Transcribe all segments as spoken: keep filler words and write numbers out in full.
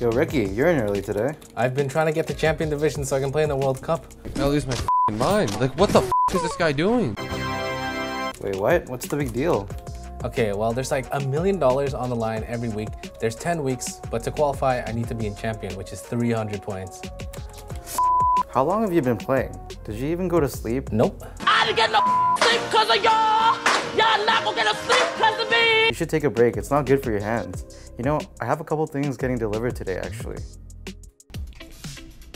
Yo, Ricky, you're in early today. I've been trying to get the champion division so I can play in the World Cup. I lose my f***ing mind. Like, what the f*** is this guy doing? Wait, what? What's the big deal? Okay, well, there's like a million dollars on the line every week. There's ten weeks, but to qualify, I need to be in champion, which is three hundred points. How long have you been playing? Did you even go to sleep? Nope. I didn't get no sleep because of y'all. Y'all not gonna get no sleep because of me. You should take a break. It's not good for your hands. You know, I have a couple things getting delivered today, actually.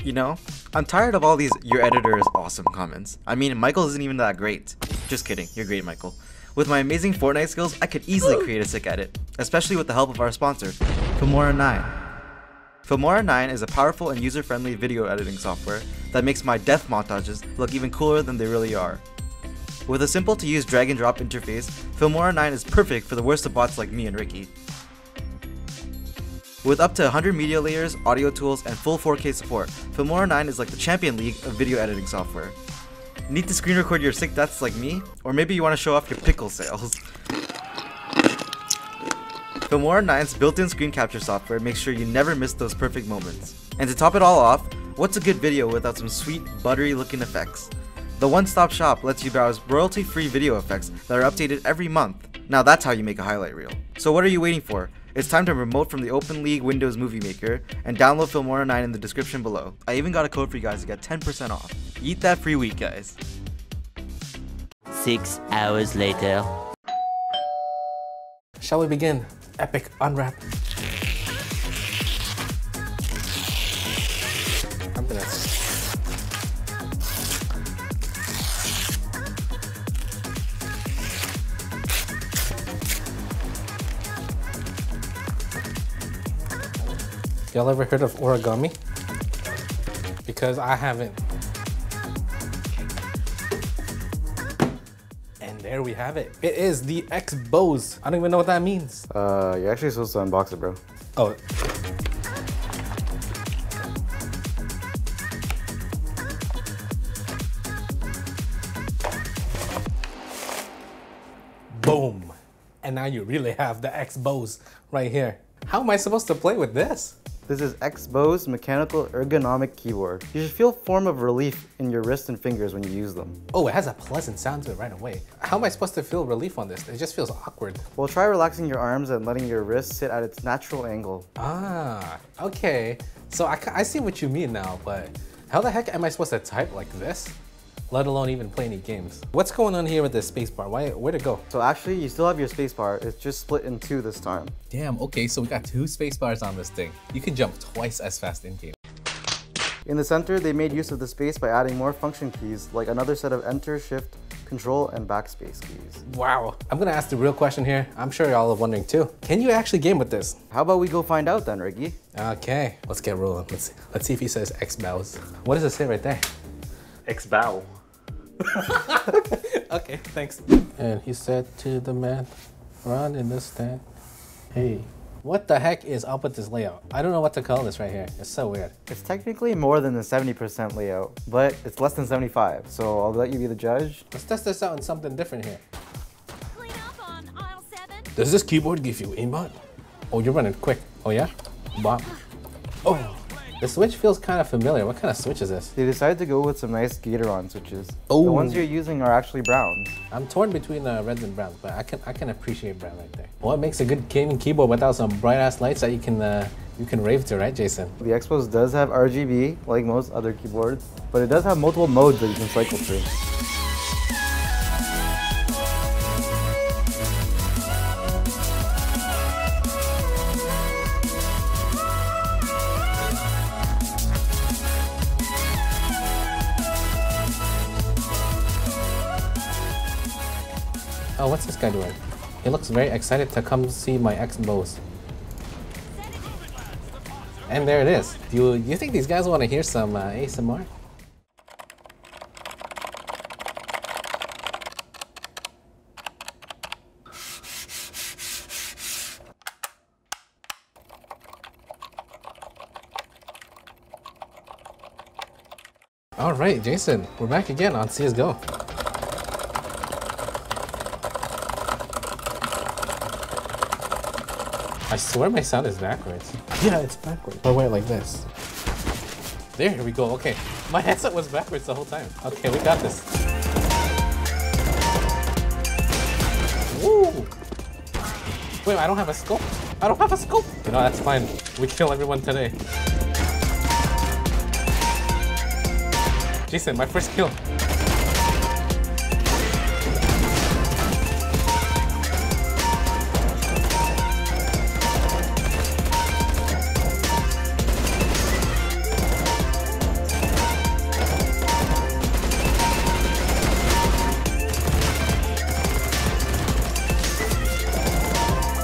You know, I'm tired of all these "your editor is awesome" comments. I mean, Michael isn't even that great. Just kidding. You're great, Michael. With my amazing Fortnite skills, I could easily create a sick edit, especially with the help of our sponsor, Filmora nine. Filmora nine is a powerful and user-friendly video editing software that makes my death montages look even cooler than they really are. With a simple-to-use drag-and-drop interface, Filmora nine is perfect for the worst of bots like me and Ricky. With up to one hundred media layers, audio tools, and full four K support, Filmora nine is like the Champion League of video editing software. Need to screen record your sick deaths like me? Or maybe you want to show off your pickle sales? Filmora nine's built-in screen capture software makes sure you never miss those perfect moments. And to top it all off, what's a good video without some sweet, buttery-looking effects? The one-stop shop lets you browse royalty-free video effects that are updated every month. Now that's how you make a highlight reel. So what are you waiting for? It's time to remote from the Open League Windows Movie Maker and download Filmora nine in the description below. I even got a code for you guys to get ten percent off. Eat that free week, guys. Six hours later. Shall we begin? Epic unwrap. I'm gonna... Y'all ever heard of origami? Because I haven't. And there we have it. It is the X-Bows. I don't even know what that means. Uh, you're actually supposed to unbox it, bro. Oh. Boom. And now you really have the X-Bows right here. How am I supposed to play with this? This is X-Bows mechanical ergonomic keyboard. You should feel a form of relief in your wrist and fingers when you use them. Oh, it has a pleasant sound to it right away. How am I supposed to feel relief on this? It just feels awkward. Well, try relaxing your arms and letting your wrist sit at its natural angle. Ah, okay. So I, I see what you mean now, but how the heck am I supposed to type like this? Let alone even play any games. What's going on here with this spacebar? Why, where'd it go? So actually, you still have your spacebar. It's just split in two this time. Damn, okay, so we got two spacebars on this thing. You can jump twice as fast in-game. In the center, they made use of the space by adding more function keys, like another set of Enter, Shift, Control, and Backspace keys. Wow, I'm gonna ask the real question here. I'm sure y'all are wondering too. Can you actually game with this? How about we go find out then, Ricky? Okay, let's get rolling. Let's, let's see if he says X-Bows. What does it say right there? X-Bow. Okay, thanks. And he said to the man, "Run in this stand." Hey, what the heck is up with this layout? I don't know what to call this right here. It's so weird. It's technically more than the seventy percent layout, but it's less than seventy-five. So I'll let you be the judge. Let's test this out in something different here. Clean up on aisle seven. Does this keyboard give you aimbot? Oh, you're running quick. Oh yeah. Bop. Oh. The switch feels kind of familiar. What kind of switch is this? They decided to go with some nice Gateron switches. Oh. The ones you're using are actually brown. I'm torn between uh, reds and browns, but I can I can appreciate brown right there. What makes a good gaming keyboard without some bright ass lights that you can uh, you can rave to, right, Jason? The X-Bows does have R G B like most other keyboards, but it does have multiple modes that you can cycle through. Oh, what's this guy doing? He looks very excited to come see my X-Bows. And there it is. Do you, you think these guys want to hear some uh, A S M R? All right, Jason, we're back again on C S G O. I swear my sound is backwards. Yeah, it's backwards. Oh wait, like this. There we go, okay. My headset was backwards the whole time. Okay, we got this. Woo! Wait, I don't have a scope. I don't have a scope! You know, that's fine. We kill everyone today. Jason, my first kill.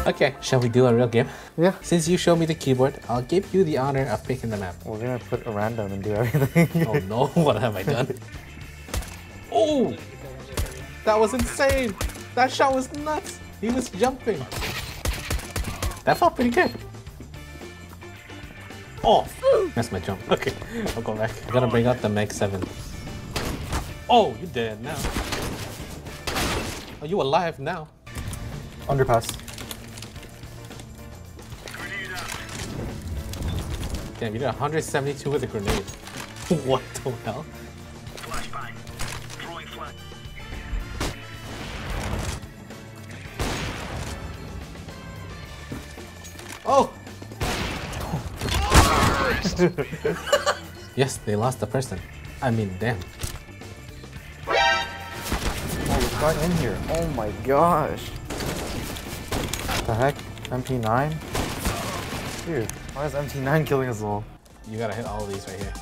Okay, shall we do a real game? Yeah. Since you showed me the keyboard, I'll give you the honor of picking the map. We're gonna put a random and do everything. Oh no, what have I done? Oh! That was insane! That shot was nuts! He was jumping! That felt pretty good. Oh! That's my jump. Okay, I'll go back. I gotta bring out the Meg seven. Oh, you're dead now. Are you alive now? Underpass. Damn, you did one seventy-two with a grenade. What the hell? Flashbang. Throwing flat. Oh! Oh. Yes, they lost the person. I mean, damn. Oh, we got in here. Oh my gosh. What the heck? M P nine? Dude. Why is M T nine killing us all? You gotta hit all of these right here.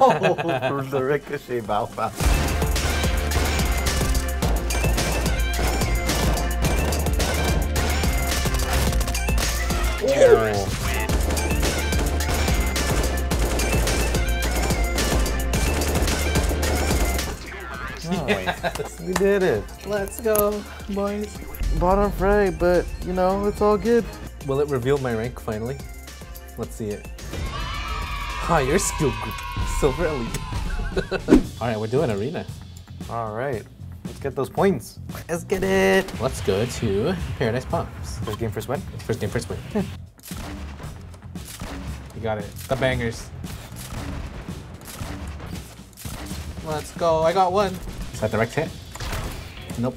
Oh, the ricochet bow bow. Oh. Yes, we did it. Let's go, boys. Bottom fray, but you know, it's all good. Will it reveal my rank finally? Let's see it. Higher skill group. Silver elite. Alright, we're doing arena. Alright. Let's get those points. Let's get it. Let's go to Paradise Palms. First game, first win? First game, first win. You got it. The bangers. Let's go. I got one. Is that direct hit? Nope.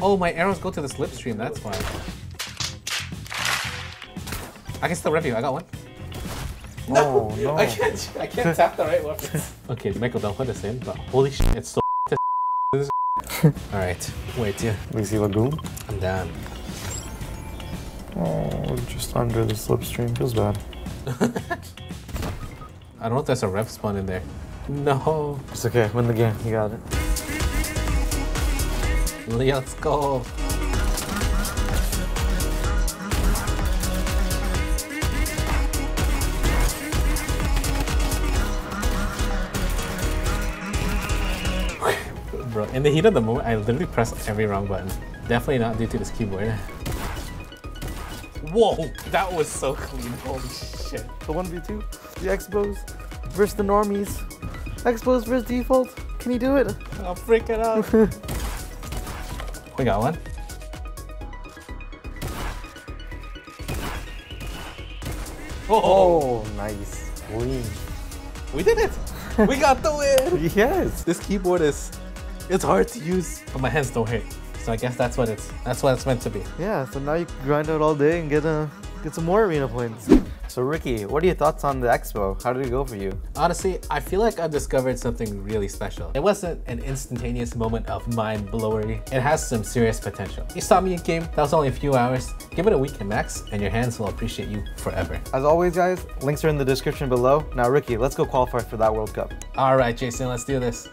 Oh, my arrows go to the slipstream. That's why. I can still rev you, I got one. No, oh, no. I can't, I can't tap the right weapon. Okay, Michael, don't put us in, but holy shit, it's so this Alright, wait, yeah. We see Lagoon? I'm down. Oh, just under the slipstream, feels bad. I don't know if there's a rev spawn in there. No. It's okay, win the game, you got it. Let's go. Bro, in the heat of the moment, I literally pressed every wrong button. Definitely not due to this keyboard. Whoa, that was so clean. Holy shit. The one v two, the X-Bows versus the normies. X-Bows versus default. Can you do it? I'll freak it out. We got one. Oh, oh nice. Clean. We did it. We got the win. Yes. This keyboard is... It's hard to use, but my hands don't hurt. So I guess that's what it's that's what it's meant to be. Yeah, so now you can grind out all day and get a get some more arena points. So Ricky, what are your thoughts on the expo? How did it go for you? Honestly, I feel like I've discovered something really special. It wasn't an instantaneous moment of mind-blowery. It has some serious potential. You saw me in game, that was only a few hours. Give it a week at max, and your hands will appreciate you forever. As always, guys, links are in the description below. Now Ricky, let's go qualify for that World Cup. All right, Jason, let's do this.